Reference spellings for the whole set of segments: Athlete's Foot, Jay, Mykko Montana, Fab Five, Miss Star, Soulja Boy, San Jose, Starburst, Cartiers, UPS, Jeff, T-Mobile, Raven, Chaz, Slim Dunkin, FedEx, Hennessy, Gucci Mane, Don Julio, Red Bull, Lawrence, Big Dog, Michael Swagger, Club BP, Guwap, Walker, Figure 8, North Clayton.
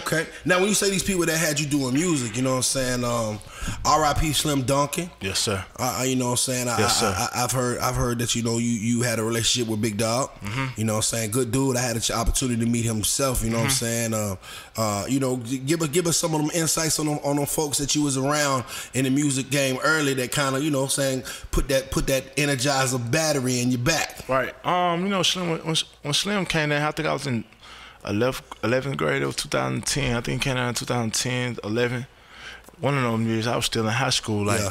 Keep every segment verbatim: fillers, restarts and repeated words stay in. Okay. Now, when you say these people that had you doing music, you know what I'm saying? Um, R I P Slim Dunkin. Yes, sir. I, I, you know what I'm saying? I, yes, sir. I, I, I've heard. I've heard that you know you you had a relationship with Big Dog. Mm-hmm. You know what I'm saying? Good dude. I had an opportunity to meet himself. You know mm-hmm. what I'm saying? Uh, uh, you know, give us give us some of them insights on them, on them folks that you was around in the music game early that kind of you know what I'm saying put that put that energizer battery in your back. Right. Um. You know, Slim when, when Slim came in, I think I was in eleventh grade. It was two thousand ten. I think it came out in two thousand ten, eleven. One of them years, I was still in high school. Like, yeah.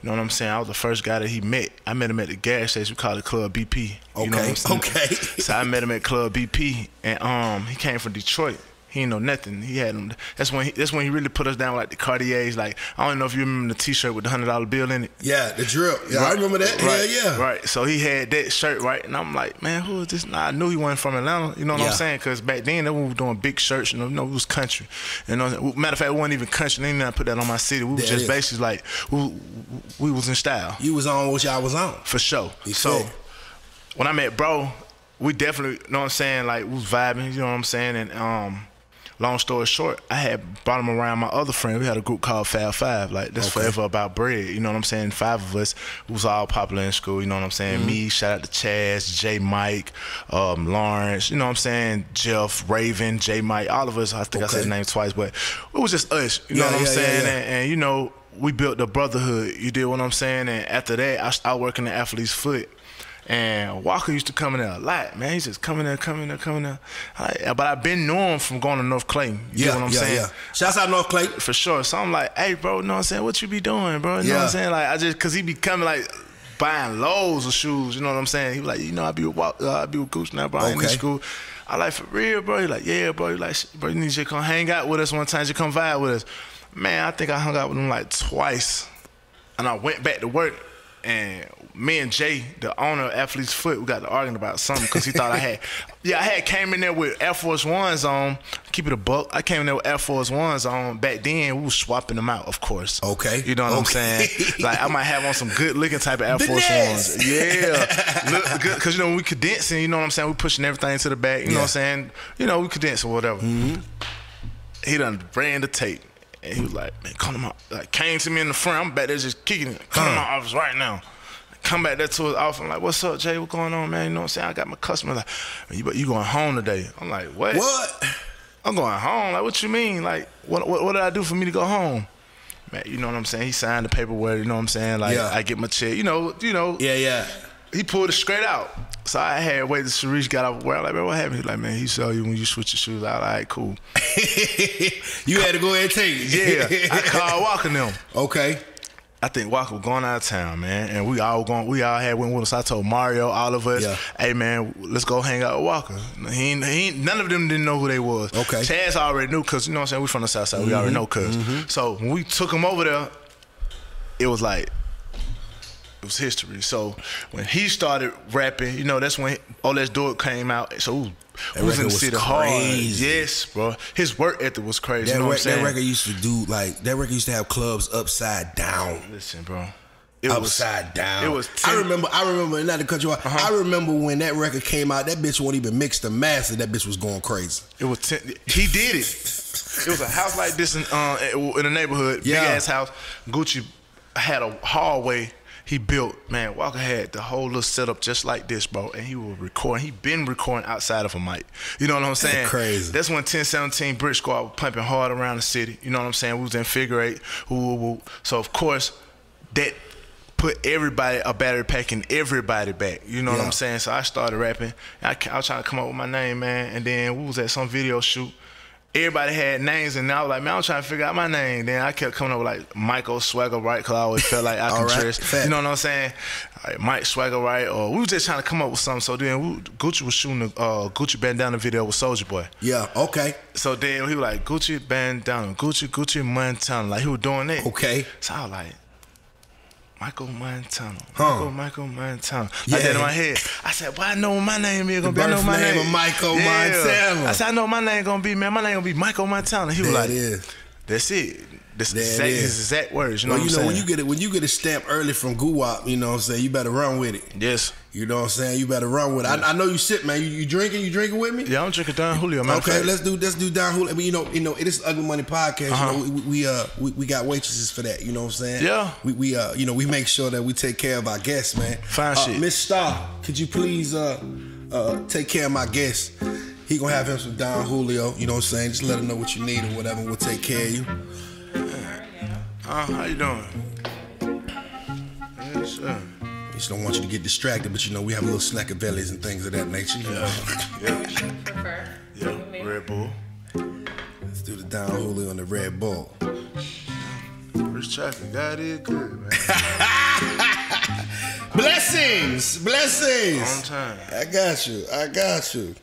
You know what I'm saying? I was the first guy that he met. I met him at the gas station. We called it Club B P. Okay. You know what I'm saying? Okay. So I met him at Club B P, and um, he came from Detroit. He ain't know nothing. He had him. That's when he, that's when he really put us down like the Cartiers. Like, I don't know if you remember the T-shirt with the hundred dollar bill in it. Yeah, the drip. Yeah, right. I remember that. Right. Yeah, yeah. Right. So he had that shirt, right? And I'm like, man, who is this? Nah, I knew he wasn't from Atlanta. You know what yeah. I'm saying? Because back then they were doing big shirts. You know, you know, it was country. You know, matter of fact, we wasn't even country. They didn't even put that on my city. We were just is. basically like we, we was in style. You was on what y'all was on for sure. He so said. when I met bro, we definitely, you know what I'm saying? Like we was vibing. You know what I'm saying? And um. long story short, I had brought him around my other friend. We had a group called Fab Five. Like, that's okay. Forever about bread. You know what I'm saying? Five of us was all popular in school. You know what I'm saying? Mm-hmm. Me, shout out to Chaz, J. Mike, um, Lawrence. You know what I'm saying? Jeff, Raven, J. Mike. All of us. I think okay. I said his name twice, but it was just us. You yeah, know what yeah, I'm saying? Yeah, yeah. And, and you know, we built the brotherhood. You did what I'm saying? And after that, I started working at Athlete's Foot. And Walker used to come in there a lot, man. He's just coming there, coming there, coming there. I, but I've been knowing him from going to North Clayton. You yeah, know what I'm yeah, saying? Yeah. Shouts out North Clayton. For sure. So I'm like, hey, bro, you know what I'm saying? What you be doing, bro? You yeah. know what I'm saying? Like, I just, because he be coming, like, buying loads of shoes. You know what I'm saying? He was like, you know, I be with, uh, I be with Gucci now, bro. Okay. I ain't in school. I like, for real, bro? He like, yeah, bro. He like, bro, you need to come hang out with us one time. You come vibe with us. Man, I think I hung out with him, like, twice. And I went back to work. And me and Jay, the owner of Athlete's Foot, we got to arguing about something because he thought I had, yeah, I had came in there with Air Force Ones on. Keep it a buck. I came in there with Air Force Ones on. Back then, we was swapping them out, of course. Okay. You know what okay. I'm saying? Like, I might have on some good looking type of Air Force Ones. Yeah. Look good. Because, you know, we condensing, you know what I'm saying? We pushing everything to the back, you yeah. know what I'm saying? You know, we condensing or whatever. Mm-hmm. He done ran the tape. And he was like, man, come to my, like, came to me in the front. I'm back there just kicking it. Come huh. to my office right now. Come back there to his office. I'm like, what's up, Jay? What's going on, man? You know what I'm saying? I got my customer. Like, you, you going home today? I'm like, what? What? I'm going home. Like, what you mean? Like, what, what, what did I do for me to go home? Man, you know what I'm saying? He signed the paperwork. You know what I'm saying? Like, yeah. I get my check. You know, you know. Yeah, yeah. He pulled it straight out. So I had waited until Sharice got off work. I'm like, man, what happened? He's like, man, he saw you when you switch your shoes out. All right, cool. You had to go ahead and take it. Yeah. I called Walker them. Okay. I think Walker was going out of town, man. And we all going, we all had went with us. I told Mario, all of us, yeah. hey, man, let's go hang out with Walker. He, he, none of them didn't know who they was. Okay. Chaz already knew, because, you know what I'm saying, we from the South Side. Mm-hmm. We already know, because. Mm-hmm. So when we took him over there, it was like, it was history. So when he started rapping, you know, that's when All Let's Do It came out. So ooh, we was in the city hard. Yes, bro. His work ethic was crazy. That, you know what I'm saying? That record used to do like that record used to have clubs upside down. Listen, bro. It upside was, down. It was. I remember. I remember. Not to cut you off. Uh -huh. I remember when that record came out. That bitch wasn't even mixed or mastered. That bitch was going crazy. It was. Ten, he did it. It was a house like this in uh, in a neighborhood, yeah. big ass house. Gucci had a hallway. He built, man, Walker had the whole little setup just like this, bro. And he was recording. He been recording outside of a mic. You know what I'm saying? That's crazy. That's when ten seventeen Bridge Squad was pumping hard around the city. You know what I'm saying? We was in Figure Eight. Woo, woo, woo. So, of course, that put everybody, a battery pack in everybody back. You know yeah. what I'm saying? So I started rapping. I, I was trying to come up with my name, man. And then we was at some video shoot. Everybody had names, and I was like, man, I'm trying to figure out my name. Then I kept coming up with, like, Michael Swagger, right? Because I always felt like I could dress. Right, you know what I'm saying? Like, Mike Swagger, right? Or we was just trying to come up with something. So then we, Gucci was shooting a uh, Gucci Bandana video with Soulja Boy. Yeah, okay. So then he was like, Gucci Bandana, Gucci, Gucci Montana. Like, he was doing that. Okay. So I was like, Michael Montana, huh. Michael, Michael Montana. Yeah. I did in my head. I said, "Well, I know my name is gonna the be. I know my name, name of Michael yeah. Montana." I said, "I know my name gonna be, man. My name gonna be Michael Montana." He was that like, is. "That's it." This is exact, exact words. You know well, what I'm you know, saying? When you get it, when you get a stamp early from Guwap, you know what I'm saying, you better run with it. Yes. You know what I'm saying? You better run with it. Yeah. I, I know you sip, man. You, you drinking? You drinking with me? Yeah, I'm drinking Don Julio, man. Okay, let's do let's do Don Julio. I mean, you know, you know, it is Ugly Money Podcast. Uh-huh. You know, we, we uh we, we got waitresses for that. You know what I'm saying? Yeah. We we uh you know we make sure that we take care of our guests, man. Fine uh, shit. Miss Star, could you please uh uh take care of my guests? He gonna have him some Don Julio. You know what I'm saying? Just let him know what you need or whatever. And we'll take care of you. Uh, how you doing? Yes, sir. I just don't want you to get distracted, but you know, we have a little snackavellis and things of that nature. Yeah. Yeah. Prefer. Yeah. Red Bull. Let's do the Don Julio on the Red Bull. First traffic, God is good, man. Blessings! Blessings! Long time. I got you. I got you.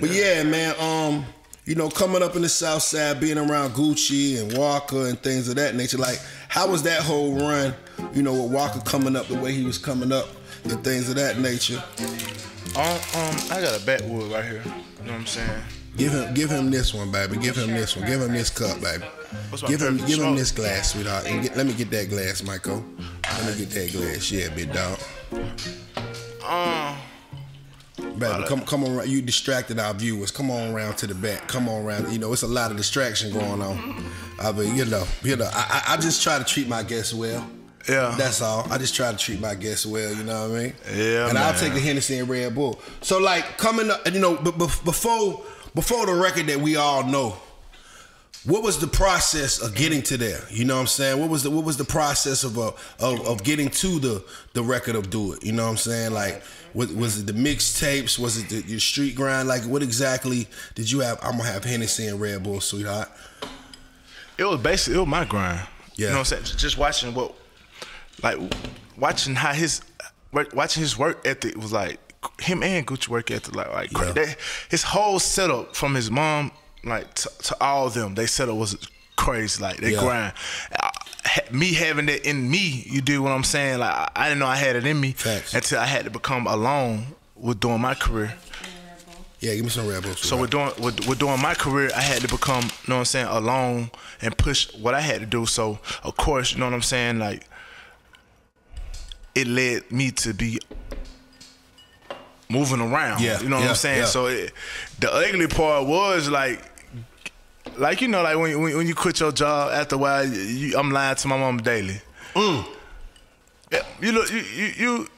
But yeah, yeah man, um, you know, coming up in the South Side, being around Gucci and Walker and things of that nature, like, how was that whole run, you know, with Walker coming up the way he was coming up and things of that nature? Um, um I got a backwood right here. You know what I'm saying? Give him give him this one, baby. Give him this one. Give him this cup, baby. Give him give him this glass, sweetheart. And get, let me get that glass, Mykko. Let me get that glass. Yeah, big dog. Um... Baby, come come on, you distracted our viewers. Come on around to the back. Come on around. You know, it's a lot of distraction going on. I mean, you know, you know, I, I just try to treat my guests well. Yeah. That's all. I just try to treat my guests well, you know what I mean? Yeah. And man, I'll take the Hennessy and Red Bull. So like coming up, you know, but before before the record that we all know, what was the process of getting to there? You know what I'm saying? What was the what was the process of uh, of, of getting to the the record of Do It? You know what I'm saying? Like, what, was it the mixtapes? Was it the, your street grind? Like, what exactly did you have? I'm gonna have Hennessy and Red Bull, sweetheart. It was basically it was my grind. Yeah, you know what I'm saying? Just watching what, like, watching how his watching his work ethic was like him and Gucci work ethic like like yeah. that, his whole setup from his mom. Like to, to all of them, they said it was crazy. Like they yeah. grind. I, me having it in me, you do what I'm saying. Like I, I didn't know I had it in me Facts. until I had to become alone with doing my career. Yeah, give me some Red Bull. So we're doing we're, we're doing my career. I had to become, you know what I'm saying, alone and push what I had to do. So of course, you know what I'm saying. Like it led me to be moving around. Yeah, you know yeah, what I'm saying. Yeah. So it, the ugly part was like. Like, you know, like when, when, when you quit your job, after a while, you, you, I'm lying to my mom daily. Mm. Yeah, you look, you, you, you,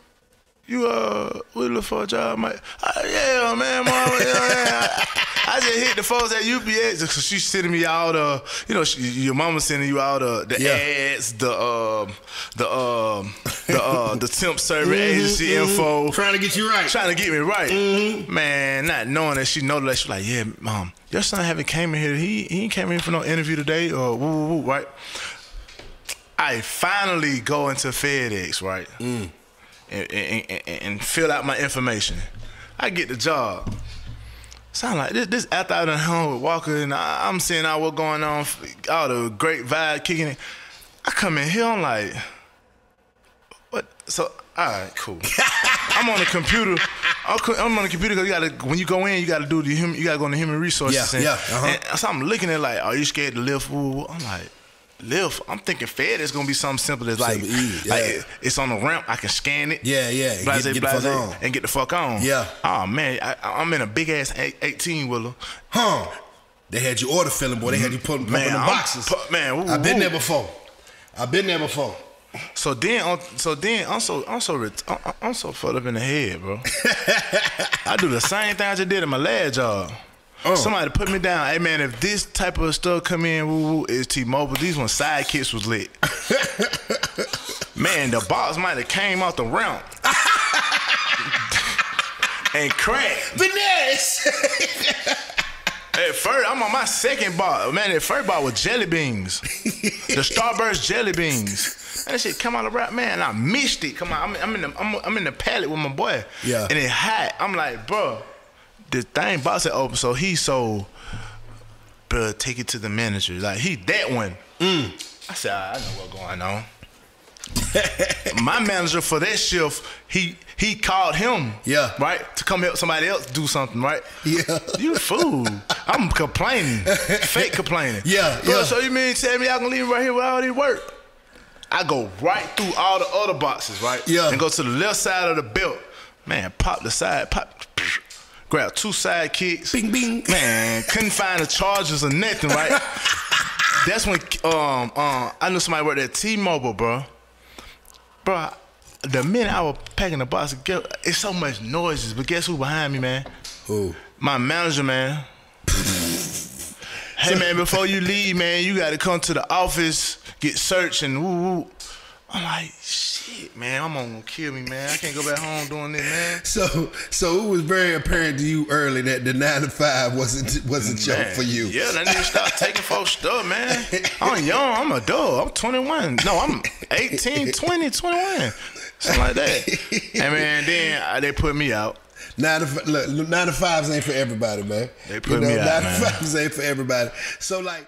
you uh, we look for a job, Mike. Uh, yeah, man, mom. Yeah, man. I, I just hit the folks at U P S. So she's sending me all the, you know, she, your mama sending you all the, the yeah. ads, the, um, the, um, the, uh, the temp service mm-hmm, agency mm-hmm. info. Trying to get you right. Trying to get me right. Mm-hmm. Man, not knowing that she know that, she's like, yeah, mom, your son haven't came in here. He, he ain't came in for no interview today or woo, woo, woo, right? I finally go into FedEx, right? Mm. And, and, and, and fill out my information. I get the job. Sound like this, this after I done home with Walker and I, I'm seeing all what going on, all the great vibe kicking in. I come in here, I'm like, what? So, all right, cool. I'm on the computer. I'm on the computer because you gotta, when you go in, you gotta do the human, you gotta go on the human resources. Yeah, and, yeah. Uh-huh. And so I'm looking at like, are you scared to lift? Ooh, I'm like, lift? I'm thinking Fed is gonna be something simple that's like, yeah. like it, it's on the ramp. I can scan it. Yeah, yeah. Blase, get, get blase, the fuck on. And get the fuck on. Yeah. Oh man, I, I'm in a big ass eighteen wheeler. Huh? They had you order filling, boy. They had you putting put the boxes. Pu man, woo, I've been woo. there before. I've been there before. So then, so then, I'm so I'm so I'm so fucked up in the head, bro. I do the same thing I just did in my last job. Oh. Somebody put me down. Hey man, if this type of stuff come in, woo woo, is T-Mobile. These ones sidekicks was lit. Man, the box might have came out the ramp and cracked. Bananas. At first, I'm on my second bar. Man, the first bar was jelly beans, the Starburst jelly beans. And that shit come out of rap, man. I missed it. Come on, I'm, I'm in the I'm, I'm in the pallet with my boy. Yeah, and it hot. I'm like, bro. The thing box it open, so he so, bro, take it to the manager. Like he that one. Mm. I said, I know what's going on. My manager for that shift, he he called him, yeah, right, to come help somebody else do something, right? Yeah. You fool. I'm complaining. Fake complaining. Yeah, yeah. So you mean tell me I can leave right here with all this work? I go right through all the other boxes, right? Yeah. And go to the left side of the belt. Man, pop the side, pop, grab two side kicks. Bing, bing. Man, couldn't find the chargers or nothing, right? That's when um, um, I knew somebody worked at T-Mobile, bro. Bro, the minute I was packing the box together, it's so much noises. But guess who behind me, man? Who? My manager, man. Hey, man, before you leave, man, you got to come to the office, get searched, and woo-woo. I'm like, shit, man, I'm gonna kill me, man. I can't go back home doing this, man. So, so it was very apparent to you early that the nine to five wasn't wasn't joke for you. Yeah, that nigga stopped taking folks' stuff, man. I'm young, I'm a dog. I'm twenty-one. No, I'm eighteen, twenty, twenty-one, something like that. And man, then they put me out. Nine to five, look, nine to fives ain't for everybody, man. They put you know, me out, nine man. Nine to fives ain't for everybody. So like.